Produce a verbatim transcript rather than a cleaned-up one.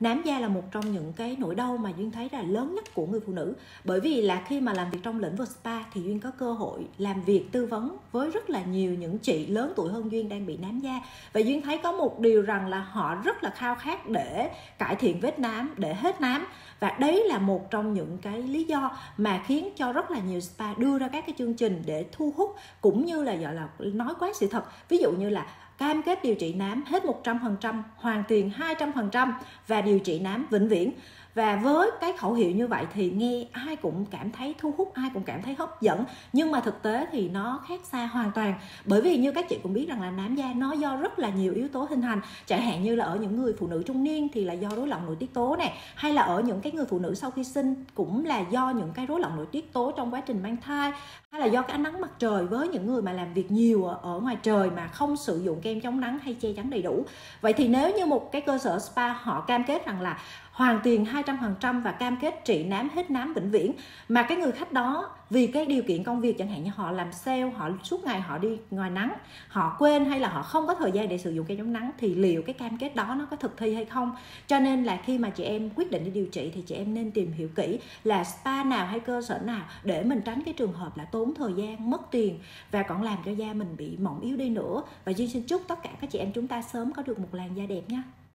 nám da là một trong những cái nỗi đau mà Duyên thấy là lớn nhất của người phụ nữ. Bởi vì là khi mà làm việc trong lĩnh vực spa thì Duyên có cơ hội làm việc tư vấn với rất là nhiều những chị lớn tuổi hơn Duyên đang bị nám da. Và Duyên thấy có một điều rằng là họ rất là khao khát để cải thiện vết nám, để hết nám. Và đấy là một trong những cái lý do mà khiến cho rất là nhiều spa đưa ra các cái chương trình để thu hút, cũng như là gọi là nói quá sự thật. Ví dụ như là cam kết điều trị nám hết một trăm phần trăm, hoàn tiền hai trăm phần trăm và điều trị nám vĩnh viễn. Và với cái khẩu hiệu như vậy thì nghe ai cũng cảm thấy thu hút, ai cũng cảm thấy hấp dẫn. Nhưng mà thực tế thì nó khác xa hoàn toàn. Bởi vì như các chị cũng biết rằng là nám da nó do rất là nhiều yếu tố hình thành. Chẳng hạn như là ở những người phụ nữ trung niên thì là do rối loạn nội tiết tố này. Hay là ở những cái người phụ nữ sau khi sinh cũng là do những cái rối loạn nội tiết tố trong quá trình mang thai. Hay là do cái ánh nắng mặt trời, với những người mà làm việc nhiều ở ngoài trời mà không sử dụng kem chống nắng hay che chắn đầy đủ. Vậy thì nếu như một cái cơ sở spa họ cam kết rằng là hoàn tiền hai trăm phần trăm và cam kết trị nám hết nám vĩnh viễn, mà cái người khách đó vì cái điều kiện công việc, chẳng hạn như họ làm sale, họ suốt ngày họ đi ngoài nắng, họ quên hay là họ không có thời gian để sử dụng kem chống nắng, thì liệu cái cam kết đó nó có thực thi hay không? Cho nên là khi mà chị em quyết định đi điều trị thì chị em nên tìm hiểu kỹ là spa nào hay cơ sở nào để mình tránh cái trường hợp là tốn thời gian, mất tiền và còn làm cho da mình bị mỏng yếu đi nữa. Và Duyên xin chúc tất cả các chị em chúng ta sớm có được một làn da đẹp nha.